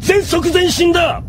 全速前進だ。